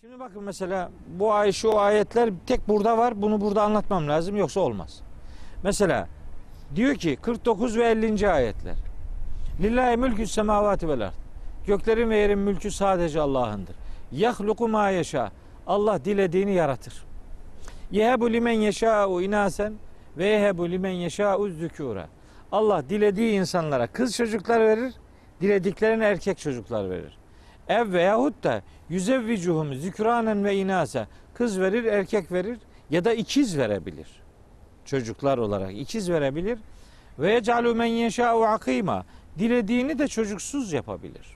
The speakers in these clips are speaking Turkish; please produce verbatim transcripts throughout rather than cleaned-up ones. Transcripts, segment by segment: Şimdi bakın mesela bu ay şu ayetler tek burada var. Bunu burada anlatmam lazım yoksa olmaz. Mesela diyor ki kırk dokuz ve ellinci ayetler. Lillahi mülkü semavati vel ard. Göklerin ve yerin mülkü sadece Allah'ındır. Yahluqu ma Allah yeşa. Allah dilediğini yaratır. Yehebu limen yesha u inasen ve yehebu limen yesha uzzukura. Allah dilediği insanlara kız çocuklar verir, dilediklerine erkek çocuklar verir. E ve ruta yüze vücuhumuz zikranen ve inase. Kız verir, erkek verir ya da ikiz verebilir. Çocuklar olarak ikiz verebilir. Ve calu men yeşa u akima. Dilediğini de çocuksuz yapabilir.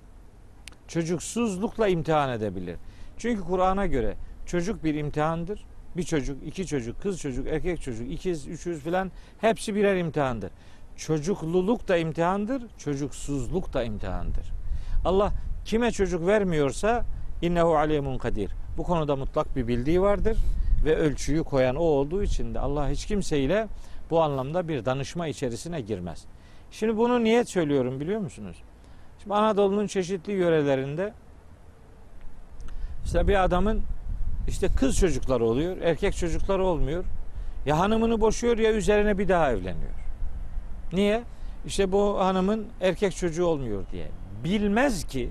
Çocuksuzlukla imtihan edebilir. Çünkü Kur'an'a göre çocuk bir imtihandır. Bir çocuk, iki çocuk, kız çocuk, erkek çocuk, ikiz, üçüz filan hepsi birer imtihandır. Çocukluluk da imtihandır, çocuksuzluk da imtihandır. Allah kime çocuk vermiyorsa innehu alimun kadir. Bu konuda mutlak bir bildiği vardır ve ölçüyü koyan o olduğu için de Allah hiç kimseyle bu anlamda bir danışma içerisine girmez. Şimdi bunu niye söylüyorum biliyor musunuz? Şimdi Anadolu'nun çeşitli yörelerinde işte bir adamın işte kız çocukları oluyor, erkek çocukları olmuyor. Ya hanımını boşuyor ya üzerine bir daha evleniyor. Niye? İşte bu hanımın erkek çocuğu olmuyor diye. Bilmez ki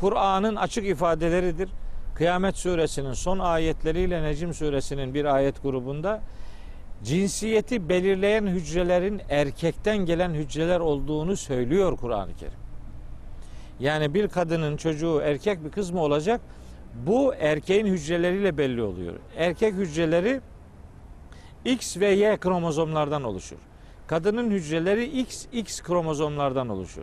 Kur'an'ın açık ifadeleridir. Kıyamet suresinin son ayetleriyle Necm suresinin bir ayet grubunda cinsiyeti belirleyen hücrelerin erkekten gelen hücreler olduğunu söylüyor Kur'an-ı Kerim. Yani bir kadının çocuğu erkek bir kız mı olacak? Bu erkeğin hücreleriyle belli oluyor. Erkek hücreleri X ve Y kromozomlardan oluşur. Kadının hücreleri X, X kromozomlardan oluşur.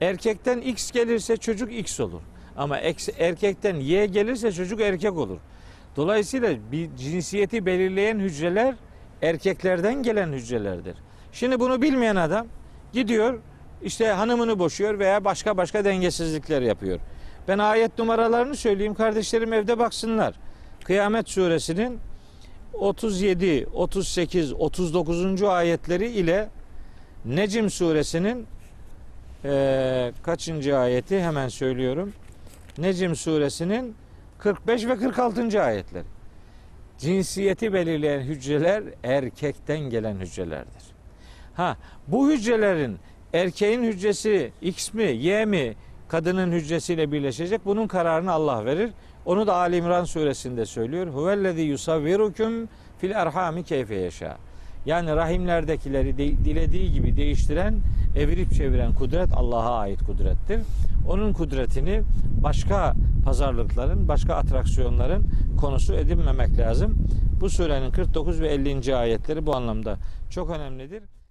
Erkekten X gelirse çocuk X olur. Ama erkekten Y gelirse çocuk erkek olur. Dolayısıyla bir cinsiyeti belirleyen hücreler erkeklerden gelen hücrelerdir. Şimdi bunu bilmeyen adam gidiyor işte hanımını boşuyor veya başka başka dengesizlikler yapıyor. Ben ayet numaralarını söyleyeyim kardeşlerim evde baksınlar. Kıyamet suresinin otuz yedi, otuz sekiz, otuz dokuzuncu ayetleri ile Necm suresinin e, kaçıncı ayeti hemen söylüyorum. Necm suresinin kırk beş ve kırk altıncı ayetleri. Cinsiyeti belirleyen hücreler erkekten gelen hücrelerdir. Ha, bu hücrelerin erkeğin hücresi X mi, Y mi kadının hücresiyle birleşecek. Bunun kararını Allah verir. Onu da Ali İmran suresinde söylüyor. Huvellezi yusavvirukum fil erhami keyfe yeşa. Yani rahimlerdekileri de, dilediği gibi değiştiren, evirip çeviren kudret Allah'a ait kudrettir. Onun kudretini başka pazarlıkların, başka atraksiyonların konusu edinmemek lazım. Bu surenin kırk dokuz ve ellinci ayetleri bu anlamda çok önemlidir.